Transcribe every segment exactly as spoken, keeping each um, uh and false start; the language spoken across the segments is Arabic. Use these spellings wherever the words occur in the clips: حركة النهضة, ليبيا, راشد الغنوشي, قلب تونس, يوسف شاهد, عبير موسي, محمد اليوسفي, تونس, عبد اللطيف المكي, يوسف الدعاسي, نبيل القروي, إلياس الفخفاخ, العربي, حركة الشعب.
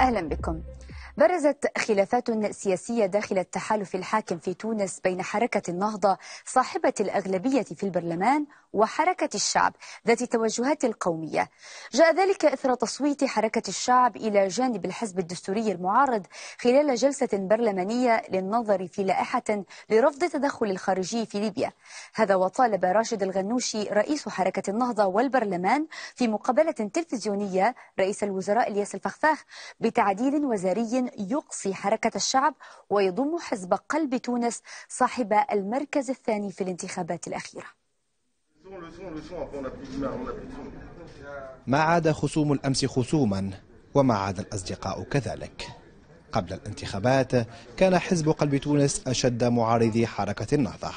أهلا بكم. برزت خلافات سياسية داخل التحالف الحاكم في تونس بين حركة النهضة صاحبة الأغلبية في البرلمان وحركة الشعب ذات التوجهات القومية. جاء ذلك إثر تصويت حركة الشعب إلى جانب الحزب الدستوري المعارض خلال جلسة برلمانية للنظر في لائحة لرفض التدخل الخارجي في ليبيا. هذا وطالب راشد الغنوشي رئيس حركة النهضة والبرلمان في مقابلة تلفزيونية رئيس الوزراء إلياس الفخفاخ بتعديل وزاري يقصي حركة الشعب ويضم حزب قلب تونس صاحب المركز الثاني في الانتخابات الأخيرة. ما عاد خصوم الأمس خصوما وما عاد الأصدقاء كذلك. قبل الانتخابات كان حزب قلب تونس أشد معارضي حركة النهضة،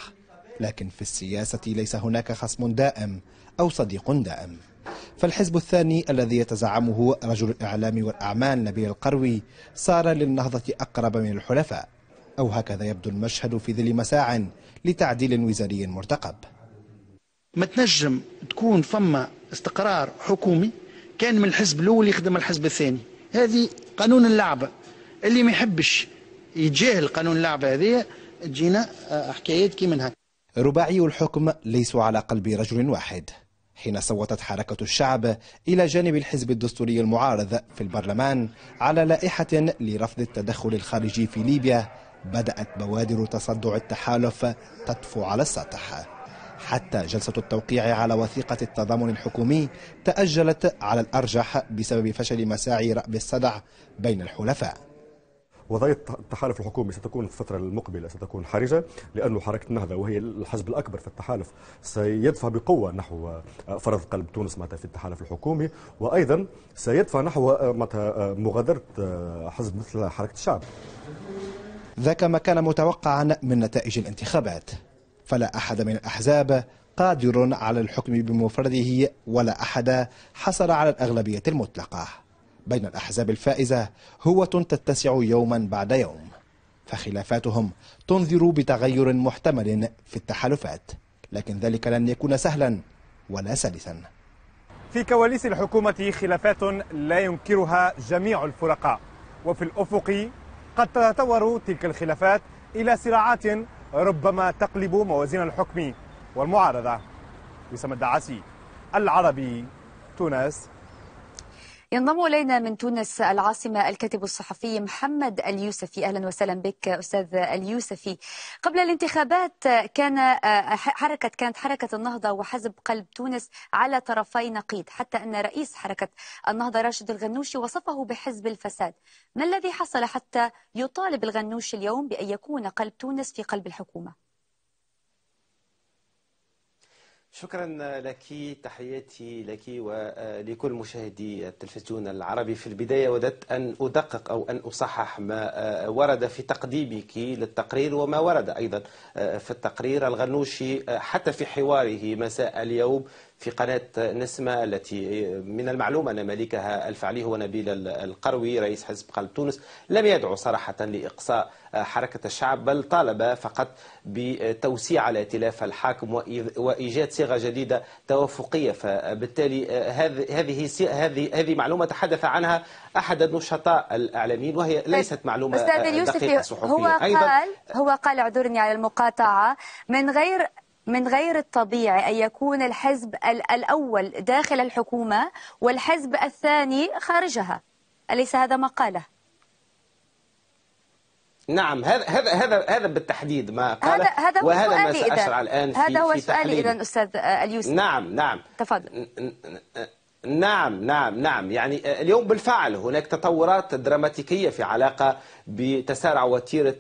لكن في السياسة ليس هناك خصم دائم أو صديق دائم. فالحزب الثاني الذي يتزعمه رجل الإعلام والأعمال نبيل القروي صار للنهضة أقرب من الحلفاء، أو هكذا يبدو المشهد في ظل مساع لتعديل وزاري مرتقب. ما تنجم تكون فما استقرار حكومي كان من الحزب الأول يخدم الحزب الثاني. هذه قانون اللعبة، اللي ما يحبش يتجاهل قانون اللعبة هذه تجينا حكايات كي منها. رباعي الحكم ليسوا على قلب رجل واحد، حين صوتت حركة الشعب إلى جانب الحزب الدستوري المعارض في البرلمان على لائحة لرفض التدخل الخارجي في ليبيا، بدأت بوادر تصدع التحالف تطفو على السطح. حتى جلسة التوقيع على وثيقة التضامن الحكومي تأجلت على الأرجح بسبب فشل مساعي رأب الصدع بين الحلفاء. وضعية التحالف الحكومي ستكون في الفترة المقبلة ستكون حرجة، لأن حركة النهضة وهي الحزب الأكبر في التحالف سيدفع بقوة نحو فرض قلب تونس في التحالف الحكومي، وأيضا سيدفع نحو مغادرة حزب مثل حركة الشعب. ذاك ما كان متوقعا من نتائج الانتخابات، فلا أحد من الأحزاب قادر على الحكم بمفرده ولا أحد حصل على الأغلبية المطلقة. بين الأحزاب الفائزة هوة تتسع يوما بعد يوم، فخلافاتهم تنذر بتغير محتمل في التحالفات، لكن ذلك لن يكون سهلا ولا سلسا. في كواليس الحكومة خلافات لا ينكرها جميع الفرقاء، وفي الأفق قد تتطور تلك الخلافات إلى صراعات ربما تقلب موازين الحكم والمعارضة. يوسف الدعاسي، العربي، تونس. ينضم إلينا من تونس العاصمة الكاتب الصحفي محمد اليوسفي. أهلا وسهلا بك أستاذ اليوسفي. قبل الانتخابات كان حركة كانت حركة النهضة وحزب قلب تونس على طرفي نقيض، حتى أن رئيس حركة النهضة راشد الغنوشي وصفه بحزب الفساد. ما الذي حصل حتى يطالب الغنوشي اليوم بأن يكون قلب تونس في قلب الحكومة؟ شكرا لك، تحياتي لك ولكل مشاهدي التلفزيون العربي. في البداية وددت أن أدقق أو أن أصحح ما ورد في تقديمك للتقرير وما ورد أيضا في التقرير. الغنوشي حتى في حواره مساء اليوم في قناة نسمة، التي من المعلوم أن مالكها الفعلي هو نبيل القروي رئيس حزب قلب تونس، لم يدعو صراحة لإقصاء حركة الشعب، بل طالب فقط بتوسيع الائتلاف الحاكم وإيجاد صيغة جديدة توافقية. فبالتالي هذه هذه هذه معلومة تحدث عنها أحد النشطاء الإعلاميين، وهي ليست معلومة دقيقة صحفية. هو قال هو قال اعذرني على المقاطعة، من غير من غير الطبيعي أن يكون الحزب الأول داخل الحكومة والحزب الثاني خارجها، أليس هذا ما قاله؟ نعم، هذا هذا هذا هذا بالتحديد ما قاله، هذا وهذا ما سأشرع الآن في هذا هو سؤالي إذا أستاذ اليوسف. نعم نعم تفضل. نعم نعم نعم يعني اليوم بالفعل هناك تطورات دراماتيكية في علاقة بتسارع وتيرة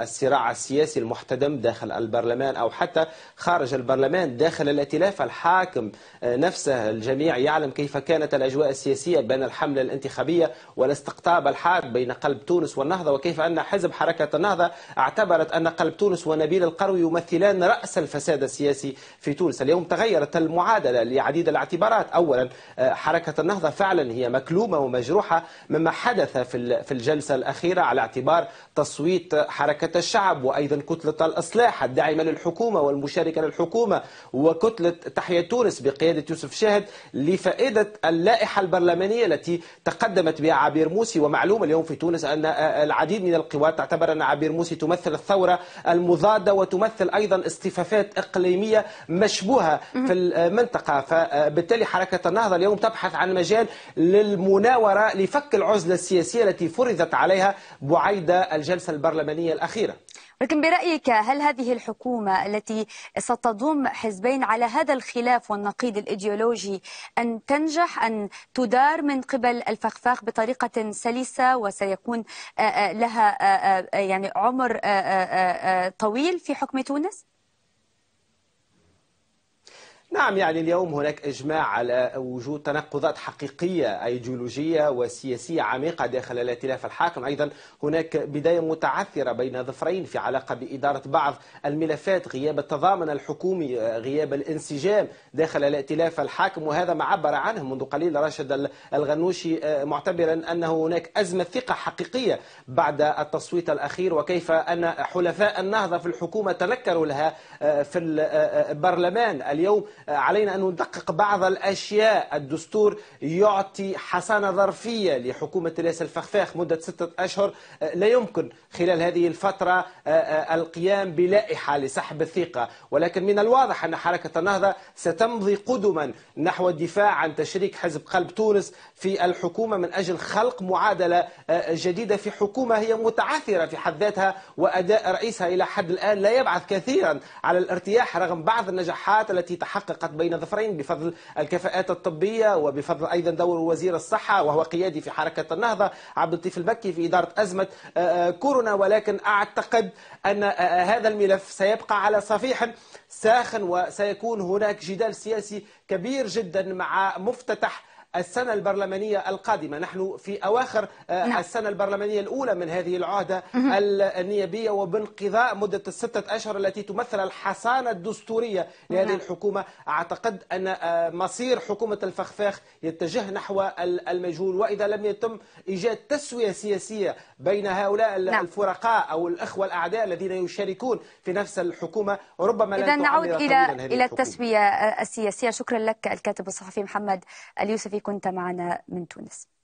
الصراع السياسي المحتدم داخل البرلمان أو حتى خارج البرلمان. داخل الائتلاف الحاكم نفسه الجميع يعلم كيف كانت الأجواء السياسية بين الحملة الانتخابية والاستقطاب الحاد بين قلب تونس والنهضة، وكيف أن حزب حركة النهضة اعتبرت أن قلب تونس ونبيل القروي يمثلان رأس الفساد السياسي في تونس. اليوم تغيرت المعادلة لعديد الاعتبارات. أولا حركة النهضة فعلا هي مكلومة ومجروحة مما حدث في الجلسة الأخيرة على اعتبار تصويت حركة الشعب وأيضا كتلة الإصلاح الداعمة للحكومة والمشاركة للحكومة وكتلة تحية تونس بقيادة يوسف شاهد لفائدة اللائحة البرلمانية التي تقدمت بها عبير موسي. ومعلوم اليوم في تونس أن العديد من القوات تعتبر أن عبير موسي تمثل الثورة المضادة وتمثل أيضا اصطفافات إقليمية مشبوهة في المنطقة، فبالتالي حركة النهضة اليوم تبحث عن مجال للمناورة لفك العزلة السياسية التي فرضت عليها بعيد الجلسة البرلمانية الأخيرة. ولكن برأيك هل هذه الحكومة التي ستضم حزبين على هذا الخلاف والنقيض الإيديولوجي أن تنجح أن تدار من قبل الفخفاخ بطريقة سلسة وسيكون لها يعني عمر طويل في حكم تونس؟ نعم، يعني اليوم هناك إجماع على وجود تناقضات حقيقية أيديولوجية وسياسية عميقة داخل الائتلاف الحاكم. أيضا هناك بداية متعثرة بين ظفرين في علاقة بإدارة بعض الملفات، غياب التضامن الحكومي، غياب الانسجام داخل الائتلاف الحاكم، وهذا ما عبر عنه منذ قليل راشد الغنوشي معتبرا أنه هناك أزمة ثقة حقيقية بعد التصويت الأخير، وكيف أن حلفاء النهضة في الحكومة تنكروا لها في البرلمان. اليوم علينا أن ندقق بعض الأشياء. الدستور يعطي حصانة ظرفية لحكومة إلياس الفخفاخ مدة ستة أشهر، لا يمكن خلال هذه الفترة القيام بلائحة لسحب الثقة، ولكن من الواضح أن حركة النهضة ستمضي قدما نحو الدفاع عن تشريك حزب قلب تونس في الحكومة من أجل خلق معادلة جديدة في حكومة هي متعثرة في حد ذاتها، وأداء رئيسها إلى حد الآن لا يبعث كثيرا على الارتياح رغم بعض النجاحات التي تحققت حققت بين ظفرين بفضل الكفاءات الطبية وبفضل أيضا دور وزير الصحة وهو قيادي في حركة النهضة عبد اللطيف المكي في إدارة أزمة كورونا. ولكن أعتقد أن هذا الملف سيبقى على صفيح ساخن وسيكون هناك جدال سياسي كبير جدا مع مفتتح السنة البرلمانية القادمة. نحن في أواخر نعم. السنة البرلمانية الأولى من هذه العهدة النيابية وبانقضاء مدة الستة أشهر التي تمثل الحصانة الدستورية لهذه نعم. الحكومة. أعتقد أن مصير حكومة الفخفاخ يتجه نحو المجهول، وإذا لم يتم إيجاد تسوية سياسية بين هؤلاء نعم. الفرقاء أو الأخوة الأعداء الذين يشاركون في نفس الحكومة ربما لا نعود إلى إلى التسوية السياسية. شكرا لك الكاتب الصحفي محمد اليوسفي، كنت معنا من تونس.